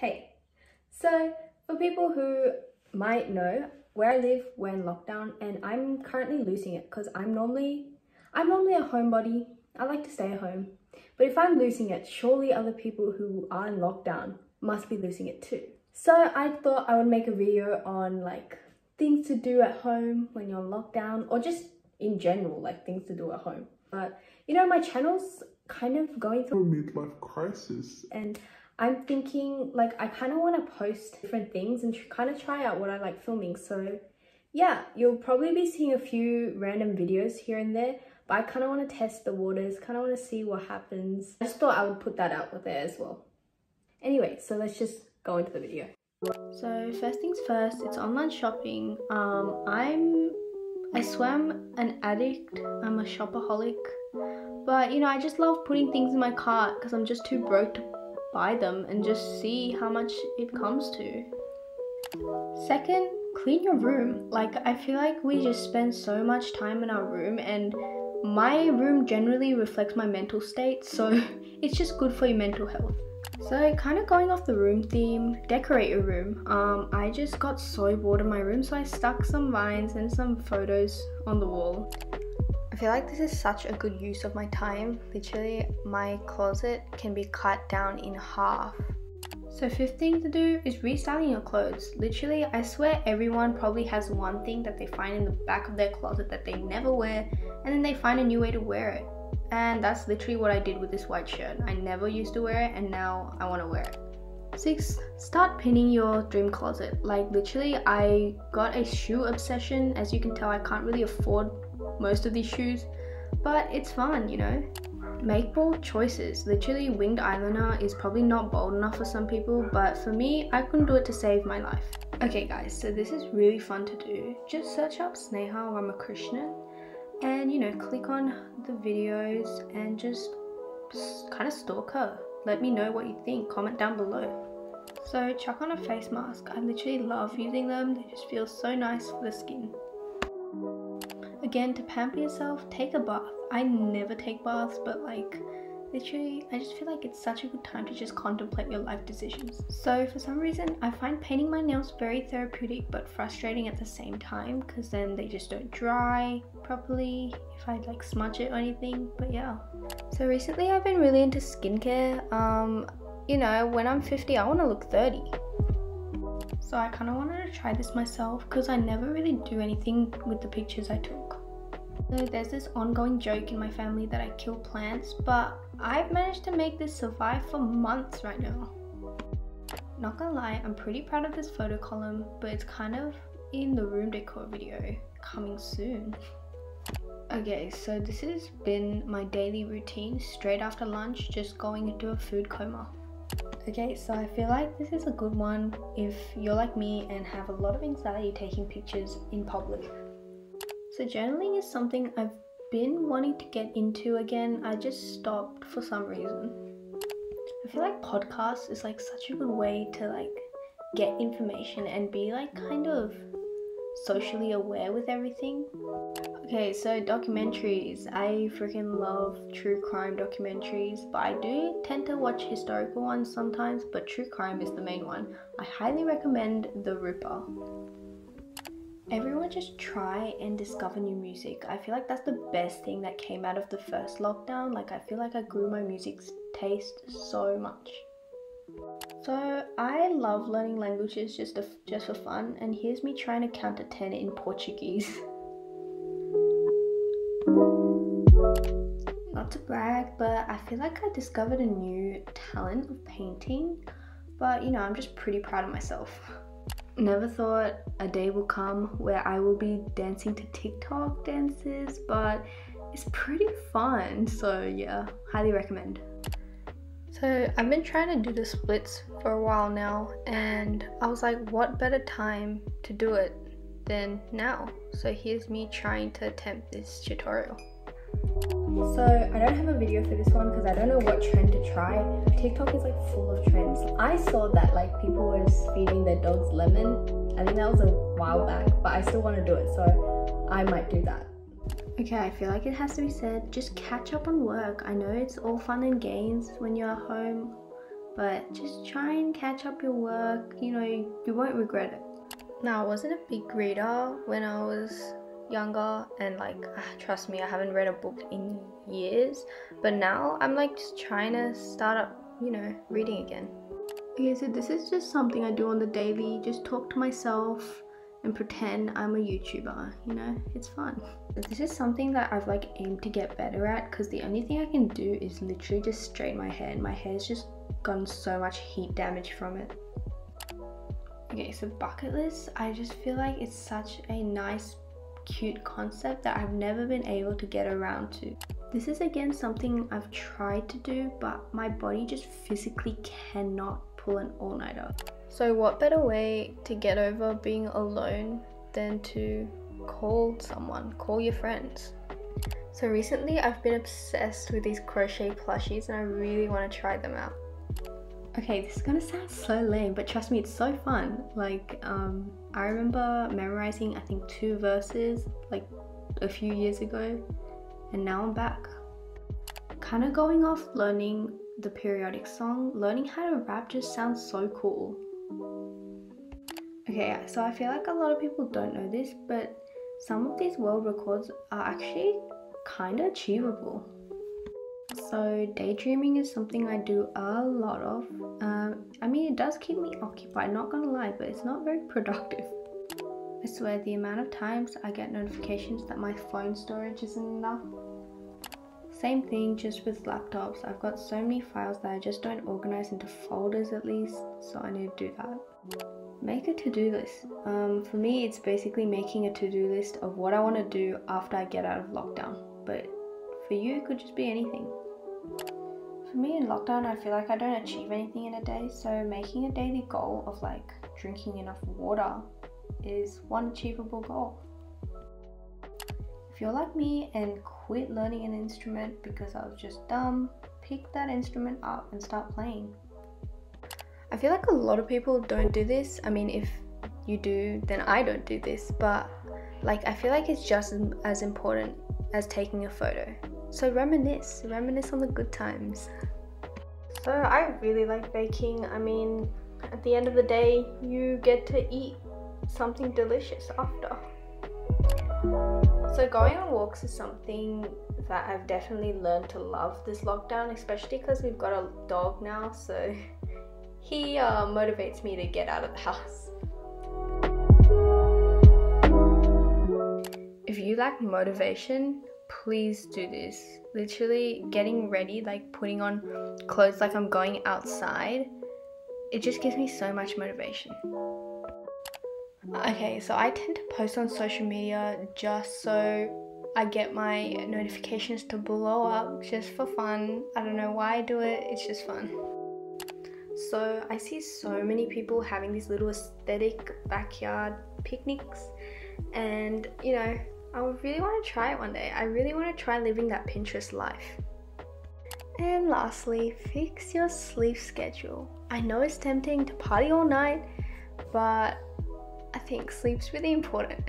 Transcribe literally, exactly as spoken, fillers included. Hey, so for people who might know where I live, we're in lockdown and I'm currently losing it because I'm normally, I'm normally a homebody. I like to stay at home, but if I'm losing it, surely other people who are in lockdown must be losing it too. So I thought I would make a video on like things to do at home when you're on lockdown, or just in general, like things to do at home. But you know, my channel's kind of going through a midlife crisis, and I'm thinking like I kind of want to post different things and kind of try out what I like filming. So yeah, you'll probably be seeing a few random videos here and there, but I kind of want to test the waters, kind of want to see what happens. I just thought I would put that out there as well. Anyway, so let's just go into the video. So first things first, it's online shopping. Um, I'm, I swear I'm an addict, I'm a shopaholic, but you know, I just love putting things in my cart because I'm just too broke to buy them and just see how much it comes to. Second, clean your room. Like, I feel like we just spend so much time in our room, and my room generally reflects my mental state, so it's just good for your mental health. So kind of going off the room theme, decorate your room. Um, I just got so bored of my room, so I stuck some vines and some photos on the wall. I feel like this is such a good use of my time. Literally, my closet can be cut down in half. So fifth thing to do is restyling your clothes. Literally, I swear everyone probably has one thing that they find in the back of their closet that they never wear, and then they find a new way to wear it. And that's literally what I did with this white shirt. I never used to wear it, and now I want to wear it. Sixth, start pinning your dream closet. Like, literally, I got a shoe obsession. As you can tell, I can't really afford most of these shoes, but it's fun, you know? Make bold choices. Literally, winged eyeliner is probably not bold enough for some people, but for me, I couldn't do it to save my life. Okay guys, so this is really fun to do. Just search up Sneha Ramakrishnan and, you know, click on the videos and just kind of stalk her. Let me know what you think. Comment down below. So chuck on a face mask. I literally love using them. They just feel so nice for the skin. Again, to pamper yourself, take a bath. I never take baths, but like literally I just feel like it's such a good time to just contemplate your life decisions. So for some reason I find painting my nails very therapeutic but frustrating at the same time, because then they just don't dry properly if I like smudge it or anything. But yeah, so recently I've been really into skincare. Um you know, when I'm fifty I want to look thirty, so I kind of wanted to try this myself because I never really do anything with the pictures I took. So there's this ongoing joke in my family that I kill plants, but I've managed to make this survive for months right now. Not gonna lie, I'm pretty proud of this photo column, but it's kind of in the room decor video coming soon. Okay, so this has been my daily routine straight after lunch, just going into a food coma. Okay, so I feel like this is a good one if you're like me and have a lot of anxiety taking pictures in public. So journaling is something I've been wanting to get into again. I just stopped for some reason. I feel like podcasts is like such a good way to like get information and be like kind of socially aware with everything. Okay, so documentaries. I freaking love true crime documentaries, but I do tend to watch historical ones sometimes, but true crime is the main one. I highly recommend The Ripper. Everyone just try and discover new music. I feel like that's the best thing that came out of the first lockdown. Like, I feel like I grew my music taste so much. So I love learning languages just, to, just for fun, and here's me trying to count to ten in Portuguese. Not to brag, but I feel like I discovered a new talent of painting, but you know, I'm just pretty proud of myself. Never thought a day will come where I will be dancing to TikTok dances, but it's pretty fun, so yeah, highly recommend. So I've been trying to do the splits for a while now, and I was like, what better time to do it than now? So here's me trying to attempt this tutorial. So I don't have a video for this one because I don't know what trend to try. TikTok is like full of trends. I saw that like people were just feeding their dogs lemon. I think that was a while back, but I still want to do it, so I might do that. Okay, I feel like it has to be said, just catch up on work. I know it's all fun and games when you're at home, but just try and catch up your work. You know, you won't regret it. Now, I wasn't a big reader when I was younger, and like, trust me, I haven't read a book in years, but now I'm like just trying to start up, you know, reading again. Okay, so this is just something I do on the daily, just talk to myself and pretend I'm a YouTuber, you know, it's fun. This is something that I've like aimed to get better at, because the only thing I can do is literally just straighten my hair, and my hair's just gotten so much heat damage from it. Okay, so bucket list, I just feel like it's such a nice cute concept that I've never been able to get around to. This is again something I've tried to do, but my body just physically cannot pull an all-nighter. So what better way to get over being alone than to call someone, call your friends. So recently I've been obsessed with these crochet plushies and I really want to try them out. Okay, this is gonna sound so lame, but trust me, it's so fun. Like, um, I remember memorizing, I think, two verses like a few years ago, and now I'm back. Kind of going off learning the periodic song, learning how to rap just sounds so cool. Okay, so I feel like a lot of people don't know this, but some of these world records are actually kind of achievable. So daydreaming is something I do a lot of. Um, I mean, it does keep me occupied, not gonna lie, but it's not very productive. I swear, the amount of times I get notifications that my phone storage isn't enough. Same thing just with laptops. I've got so many files that I just don't organize into folders at least, so I need to do that. Make a to-do list. Um, for me, it's basically making a to-do list of what I want to do after I get out of lockdown. But for you, it could just be anything. For me, in lockdown, I feel like I don't achieve anything in a day, so making a daily goal of like drinking enough water is one achievable goal. If you're like me and quit learning an instrument because I was just dumb, pick that instrument up and start playing. I feel like a lot of people don't do this. I mean, if you do, then I don't do this, but like, I feel like it's just as important as taking a photo. So reminisce, reminisce on the good times. So I really like baking. I mean, at the end of the day, you get to eat something delicious after. So going on walks is something that I've definitely learned to love this lockdown, especially because we've got a dog now, so he uh, motivates me to get out of the house. If you lack motivation, please do this. Literally getting ready, like putting on clothes like I'm going outside, it just gives me so much motivation. Okay, so I tend to post on social media just so I get my notifications to blow up, just for fun. I don't know why I do it, it's just fun. So I see so many people having these little aesthetic backyard picnics, and you know, I really want to try it one day. I really want to try living that Pinterest life. And lastly, fix your sleep schedule. I know it's tempting to party all night, but I think sleep's really important.